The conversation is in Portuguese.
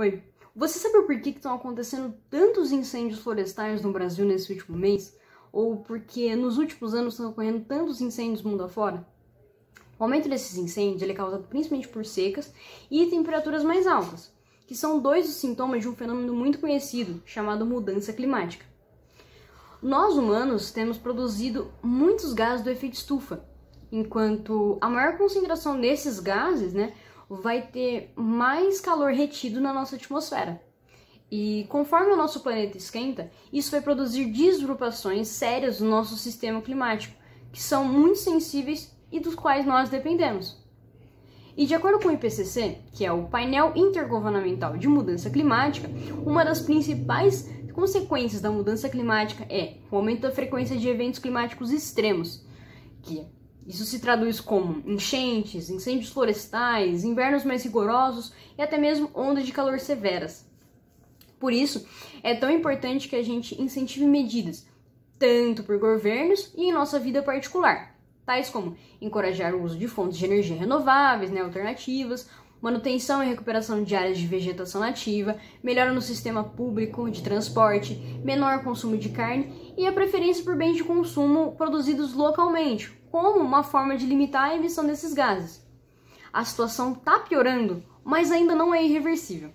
Oi, você sabe por que estão acontecendo tantos incêndios florestais no Brasil nesse último mês? Ou porque nos últimos anos estão ocorrendo tantos incêndios mundo afora? O aumento desses incêndios ele é causado principalmente por secas e temperaturas mais altas, que são dois dos sintomas de um fenômeno muito conhecido, chamado mudança climática. Nós, humanos, temos produzido muitos gases do efeito estufa, enquanto a maior concentração desses gases, vai ter mais calor retido na nossa atmosfera. E conforme o nosso planeta esquenta, isso vai produzir disrupções sérias no nosso sistema climático, que são muito sensíveis e dos quais nós dependemos. E de acordo com o IPCC, que é o Painel Intergovernamental de Mudança Climática, uma das principais consequências da mudança climática é o aumento da frequência de eventos climáticos extremos, que isso se traduz como enchentes, incêndios florestais, invernos mais rigorosos e até mesmo ondas de calor severas. Por isso, é tão importante que a gente incentive medidas, tanto por governos e em nossa vida particular, tais como encorajar o uso de fontes de energia renováveis, alternativas, manutenção e recuperação de áreas de vegetação nativa, melhora no sistema público de transporte, menor consumo de carne e a preferência por bens de consumo produzidos localmente, como uma forma de limitar a emissão desses gases. A situação está piorando, mas ainda não é irreversível.